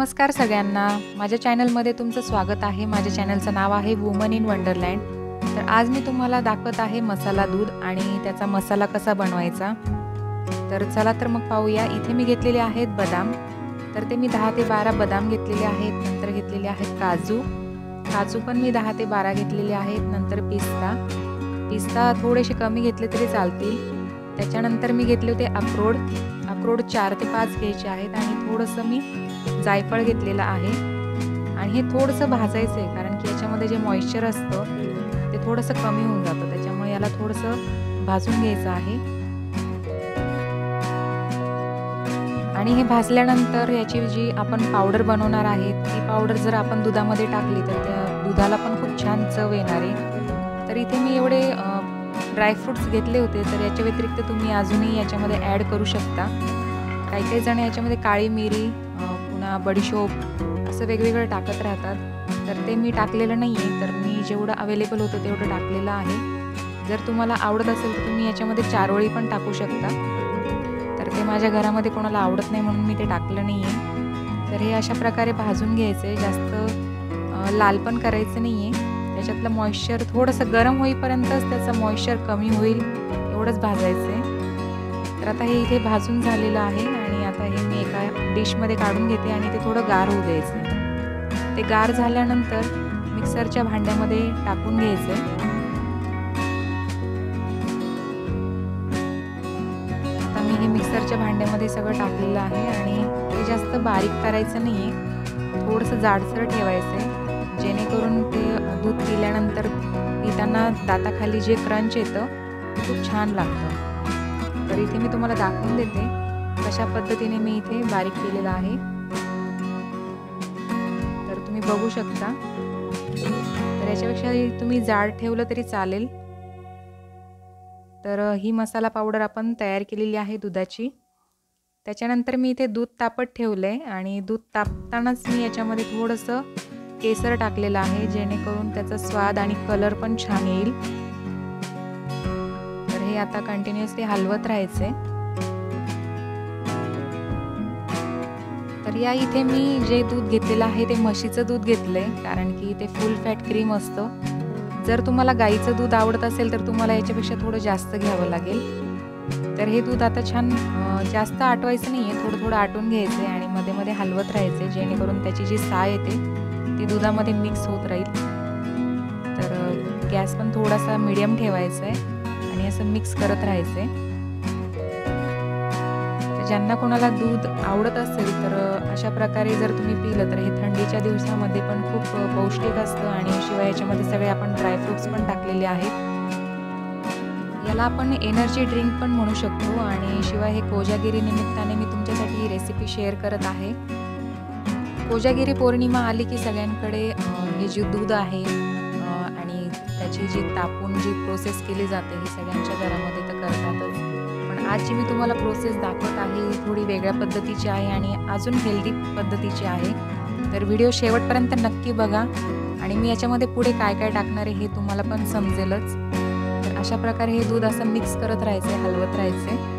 नमस्कार सगळ्यांना, माझ्या चॅनलमध्ये तुमचं स्वागत आहे। माझ्या चॅनलचं नाव आहे वुमन इन वंडरलँड। तर आज मी तुम्हाला दाखवत आहे मसाला दूध आणि त्याचा मसाला कसा बनवायचा। तर चला तर मग पाहूया। इथे मी घेतलेले आहेत बदाम, तर ते मी 10 ते 12 बदाम घेतलेले आहेत। नंतर घेतलेले आहेत काजू पण मी 10 ते 12 घेतलेले आहेत। नंतर पिस्ता थोडेसे कमी घेतले तरी चालतील। त्याच्यानंतर मी घेतले होते अक्रोड 4 ते 5 घ्यायचे आहेत आणि थोडंसं मी जायफळ घेतलेला आहे। आणि हे थोडंसं भाजायचं आहे कारण की याच्यामध्ये जे मॉइश्चर असतं ते थोडंसं कमी होऊन जातं, त्याच्यामुळे याला थोडंसं भाजून घ्यायचं आहे। आणि हे भाजल्यानंतर याची जी आपण पावडर बनवणार आहे ती पावडर जर आपण दुधामध्ये टाकली तर त्या दुधाला पण खूप छान चव येणार आहे। तर इथे मी एवढे ड्रायफ्रूट्स घेतले होते, तर याच्या व्यतिरिक्त तुम्ही अजूनही याच्यामध्ये ॲड करू शकता। काही जण याच्यामध्ये काळी मिरी पुन्हा बडीशोप असं वेगवेगळं टाकत राहतात, तर ते मी टाकलेलं नाही आहे। तर मी जेवढं अवेलेबल होतं तेवढं टाकलेलं आहे। जर तुम्हाला आवडत असेल तर तुम्ही याच्यामध्ये चारोळी पण टाकू शकता, ते माझ्या घरामध्ये कोणाला आवडत नाही म्हणून मी ते टाकलं नाही आहे। तर हे अशा प्रकारे भाजून घ्यायचं आहे, जास्त लाल पण करायचं नाही आहे। त्याच्यातलं मॉइश्चर थोडंसं गरम होईपर्यंतच त्याचं मॉइश्चर कमी होईल एवढंच भाजायचं आहे। तर आता हे इथे भाजून झालेलं आहे आणि आता हे मी एका डिशमध्ये काढून घेते आणि ते थोडं गार होऊ द्यायचं आहे। ते गार झाल्यानंतर मिक्सरच्या भांड्यामध्ये टाकून घ्यायचं आहे। हे मिक्सरच्या भांड्यामध्ये सगळं टाकलेलं आहे आणि ते जास्त बारीक करायचं नाही आहे, थोडंसं जाडसर ठेवायचं आहे, जेणेकरून ते दूध पिल्यानंतर पिताना दाताखाली जे क्रंच येतं ते खूप छान लागतं। तर इथे मी तुम्हाला दाखवून देते कशा पद्धतीने मी इथे बारीक केलेलं आहे, तर तुम्ही बघू शकता। तर याच्यापेक्षा तुम्ही जाड ठेवलं तरी चालेल। तर ही मसाला पावडर आपण तयार केलेली आहे दुधाची। त्याच्यानंतर मी इथे दूध तापत ठेवलं आहे आणि दूध तापतानाच मी याच्यामध्ये थोडंसं केसर टाकलेलं आहे, जेणेकरून त्याचा स्वाद आणि कलर पण छान येईल। तर हे आता कंटिन्युअसली हलवत राहायचं आहे। तर या इथे मी जे दूध घेतलेलं आहे ते म्हशीचं दूध घेतलं आहे, कारण की ते फुल फॅट क्रीम असतं। जर तुम्हाला गाईचं दूध आवडत असेल तर तुम्हाला याच्यापेक्षा थोडं जास्त घ्यावं लागेल। तर हे दूध आता छान जास्त आटवायचं नाही आहे, थोडं थोडं आटून घ्यायचं आणि मध्ये मध्ये हलवत राहायचं, जेणेकरून त्याची जी साय येते ती दुधामध्ये मिक्स होत राहील। तर गॅस पण थोडासा मीडियम ठेवायचा आहे आणि असं मिक्स करत राहायचं आहे। ज्यांना कोणाला दूध आवडत असेल तर अशा प्रकारे जर तुम्ही पिलं तर हे थंडीच्या दिवसामध्ये पण खूप पौष्टिक असतं। आणि शिवाय याच्यामध्ये सगळे आपण ड्रायफ्रूट्स पण टाकलेले आहेत, याला आपण एनर्जी ड्रिंक पण म्हणू शकतो। आणि शिवाय हे कोजागिरी निमित्ताने मी तुमच्यासाठी ही रेसिपी शेअर करत आहे। कोजागिरी पौर्णिमा आली की सगळ्यांकडे हे जे दूध आहे आणि त्याची जी तापून जी प्रोसेस केली जाते ही सगळ्यांच्या घरामध्ये तर करतातच, पण आज जी मी तुम्हाला प्रोसेस दाखवत आहे ही थोडी वेगळ्या पद्धतीची आहे आणि अजून हेल्दी पद्धतीची आहे। तर व्हिडिओ शेवटपर्यंत नक्की बघा आणि मी याच्यामध्ये पुढे काय काय टाकणार आहे हे तुम्हाला पण समजेलच। तर अशा प्रकारे हे दूध असं मिक्स करत राहायचं, हलवत राहायचं।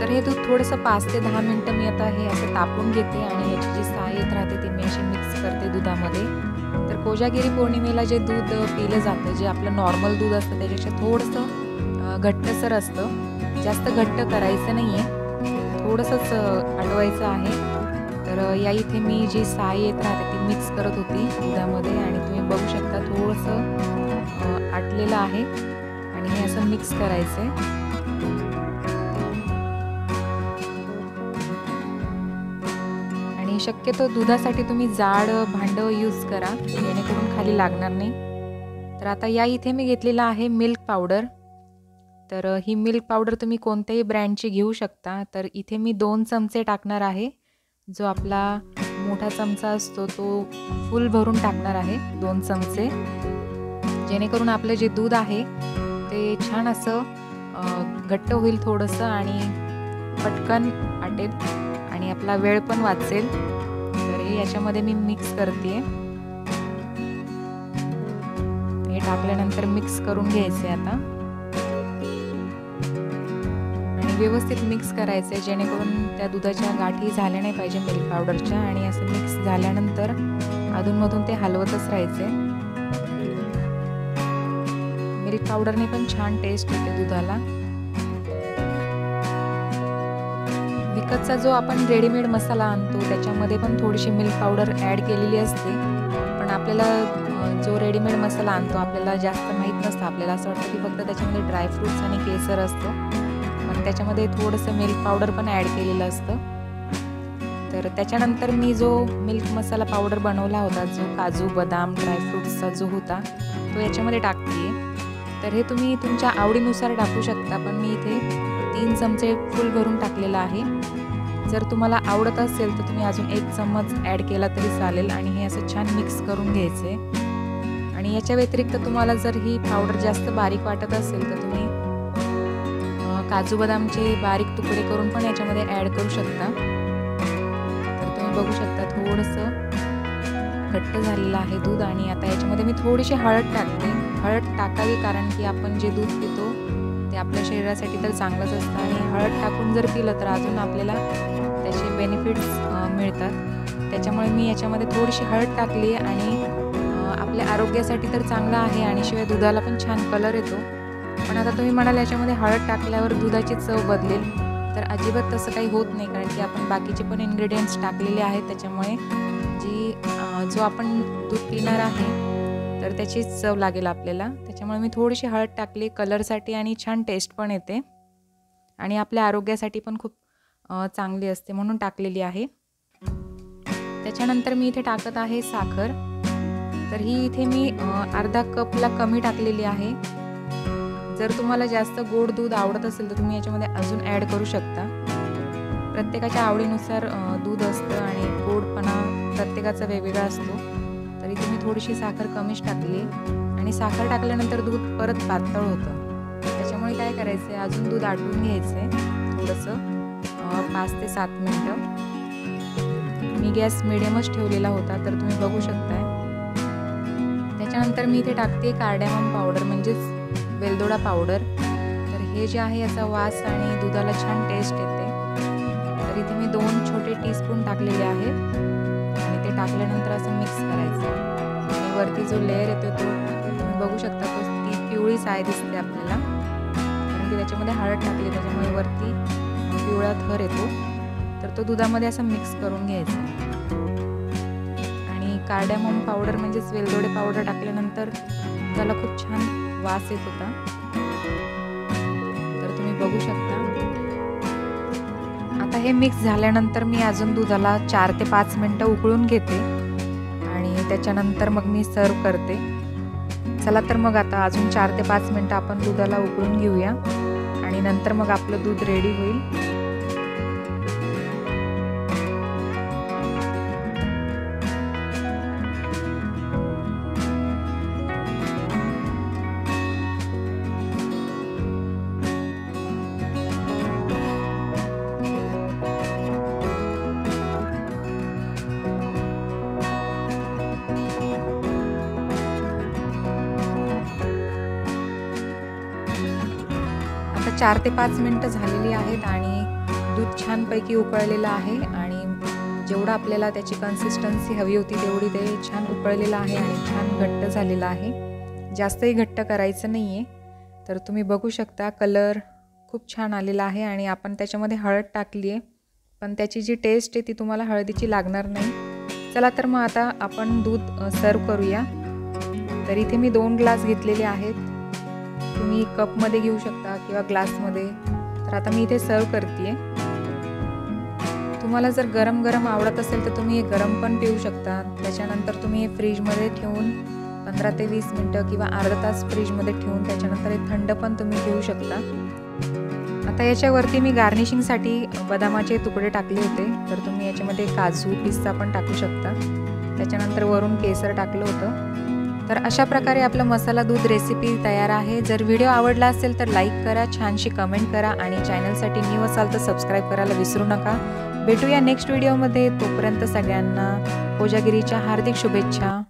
तर हे दूध थोडंसं 5 ते 10 मिनटं मी आता हे असं तापून घेते आणि याची जी साय येत राहते ती मी अशी मिक्स करते दुधामध्ये। तर कोजागिरी पौर्णिमेला जे दूध पिलं जातं, जे आपलं नॉर्मल दूध असतं त्याच्यापेक्षा थोडंसं घट्टसर असतं, जास्त घट्ट करायचं नाही आहे, थोडंसंच आटवायचं आहे। तर या इथे मी जी साय येत राहते ती मिक्स करत होती दुधामध्ये आणि तुम्ही बघू शकता थोडंसं आटलेलं आहे आणि हे असं मिक्स करायचं आहे। आणि शक्यतो दुधासाठी तुम्ही जाड भांडं यूज करा, जेणेकरून खाली लागणार नाही। तर आता या इथे मी घेतलेलं आहे मिल्क पावडर। तर ही मिल्क पावडर तुम्ही कोणत्याही ब्रँडची घेऊ शकता। तर इथे मी 2 चमचे टाकणार आहे, जो आपला मोठा चमचा असतो तो फुल भरून टाकणार आहे 2 चमचे, जेणेकरून आपलं जे दूध आहे ते छान असं घट्ट होईल थोडंसं आणि पटकन आटेल आणि आपला वेळ पण वाचेल। तर हे याच्यामध्ये मी मिक्स करते, हे टाकल्यानंतर मिक्स करून घ्यायचे आता। व्यवस्थित मिक्स करायचं आहे, जेणेकरून त्या दुधाच्या गाठी झाल्या नाही पाहिजे मिल्क पावडरच्या। आणि असं मिक्स झाल्यानंतर अधूनमधून ते हलवतच राहायचे। मिल्क पावडर ने पण छान टेस्ट येते दुधाला। विकतचा जो आपण रेडीमेड मसाला आणतो त्याच्यामध्ये पण थोडीशी मिल्क पावडर ऍड केलेली असते, पण आपल्याला जो रेडीमेड मसाला आणतो आपल्याला जास्त माहित नसतं। आपल्याला असं वाटतं की फक्त त्याच्यामध्ये ड्राय फ्रूट्स आणि केसर असतो, पण त्याच्यामध्ये थोडंसं मिल्क पावडर पण ऍड केलेलं असतं। तर त्याच्यानंतर मी जो मिल्क मसाला पावडर बनवला होता, जो काजू बदाम ड्राय फ्रूट्सचा जो होता, तो याच्यामध्ये टाकते। तर हे तुम्ही तुमच्या आवडीनुसार टाकू शकता, पण मी इथे 3 चमचे फुल भरून टाकलेला आहे। जर तुम्हाला आवडत असेल तर तुम्ही अजून 1 चम्मच ॲड केला तरी चालेल। आणि हे असं छान मिक्स करून घ्यायचं आहे। आणि याच्या व्यतिरिक्त तुम्हाला जर ही पावडर जास्त बारीक वाटत असेल तर तुम्ही काजू बदामचे बारीक तुकडे करून पण याच्यामध्ये ॲड करू शकता। बघू शकता थोडंसं घट्ट झालेलं आहे दूध। आणि आता याच्यामध्ये मी थोडीशी हळद टाकते। हळद टाकावी कारण की आपण जे दूध पितो ते आपल्या शरीरासाठी तर चांगलंच असतं, आणि हळद टाकून जर पिलं तर अजून आपल्याला त्याचे बेनिफिट्स मिळतात। त्याच्यामुळे मी याच्यामध्ये थोडीशी हळद टाकली आणि आपल्या आरोग्यासाठी तर चांगलं आहे, आणि शिवाय दुधाला पण छान कलर येतो। पण आता तुम्ही म्हणाल याच्यामध्ये हळद टाकल्यावर दुधाची चव बदलेल, तर अजिबात तसं काही होत नाही, कारण की आपण बाकीचे पण इन्ग्रेडियंट्स टाकलेले आहेत। त्याच्यामुळे जो आपण दूध पिणार आहे तर त्याची चव लागेल आपल्याला। त्याच्यामुळे मी थोडीशी हळद टाकली कलरसाठी, आणि छान टेस्ट पण येते, आणि आपल्या आरोग्यासाठी पण खूप चांगली असते म्हणून टाकलेली आहे। त्याच्यानंतर मी इथे टाकत आहे साखर। तर ही इथे मी अर्धा कपला कमी टाकलेली आहे। जर तुम्हाला जास्त गोड दूध आवडत असेल तर तुम्ही याच्यामध्ये अजून ॲड करू शकता। प्रत्येकाच्या आवडीनुसार दूध असतं, आणि गोडपणा प्रत्येकाचा वेगवेगळा असतो। तरी तुम्ही थोडीशी साखर कमीच टाकली, आणि साखर टाकल्यानंतर दूध परत पातळ होतं। त्याच्यामुळे काय करायचं आहे, अजून दूध आटून घ्यायचं आहे थोडंसं 5 ते 7 मिनटं। मी गॅस मिडियमच ठेवलेला होता, तर तुम्ही बघू शकताय। त्याच्यानंतर मी इथे टाकते कार्डॅमम पावडर म्हणजेच वेलदोडा पावडर। तर हे जे आहे याचा वास आणि दुधाला छान टेस्ट येते। तर इथे मी 2 छोटे टीस्पून टाकलेले आहेत, आणि ते टाकल्यानंतर असं मिक्स करायचं। आणि वरती जो लेअर येतो तो तुम्ही बघू शकता, तो ती पिवळी साय दिसते आपल्याला, कारण की त्याच्यामध्ये हळद टाकली त्याच्यामुळे वरती पिवळा थर येतो। तर तो दुधामध्ये असं मिक्स करून घ्यायचा। आणि कार्डॅमम पावडर म्हणजेच वेलदोडे पावडर टाकल्यानंतर त्याला खूप छान वास येत होता, तर तुम्ही बघू शकता। आता हे मिक्स झाल्यानंतर मी अजून दुधाला 4 ते 5 मिनटं उकळून घेते, आणि त्याच्यानंतर मग मी सर्व करते। चला तर मग आता अजून 4 ते 5 मिनटं आपण दुधाला उकळून घेऊया, आणि नंतर मग आपलं दूध रेडी होईल। आता 4 ते 5 मिनटं झालेली आहेत, आणि दूध छानपैकी उकळलेलं आहे। आणि जेवढं आपल्याला त्याची कन्सिस्टन्सी हवी होती तेवढी ते छान उकळलेलं आहे, आणि छान घट्ट झालेलं आहे। जास्तही घट्ट करायचं नाही आहे। तर तुम्ही बघू शकता कलर खूप छान आलेला आहे, आणि आपण त्याच्यामध्ये हळद टाकली आहे, पण त्याची जी टेस्ट आहे ती तुम्हाला हळदीची लागणार नाही। चला तर मग आता आपण दूध सर्व करूया। तर इथे मी 2 ग्लास घेतलेले आहेत, तुम्ही कपमध्ये घेऊ शकता किंवा ग्लासमध्ये। तर आता मी इथे सर्व करते। तुम्हाला जर गरम गरम आवडत असेल तर तुम्ही हे गरम पण पिऊ शकता। त्याच्यानंतर तुम्ही हे फ्रीजमध्ये ठेवून 15 ते 20 मिनटं किंवा अर्धा तास फ्रीजमध्ये ठेवून त्याच्यानंतर हे थंड पण तुम्ही घेऊ शकता। आता याच्यावरती मी गार्निशिंगसाठी बदामाचे तुकडे टाकले होते, तर तुम्ही याच्यामध्ये काजू पिस्ता पण टाकू शकता। त्याच्यानंतर वरून केसर टाकलं होतं। तर अशा प्रकारे आपलं मसाला दूध रेसिपी तयार आहे। जर व्हिडिओ आवडला असेल तर लाईक करा, छानशी कमेंट करा, आणि चॅनलसाठी न्यू असाल तर सबस्क्राईब करायला विसरू नका। भेटूया नेक्स्ट व्हिडिओमध्ये, तोपर्यंत सगळ्यांना कोजागिरीच्या हार्दिक शुभेच्छा।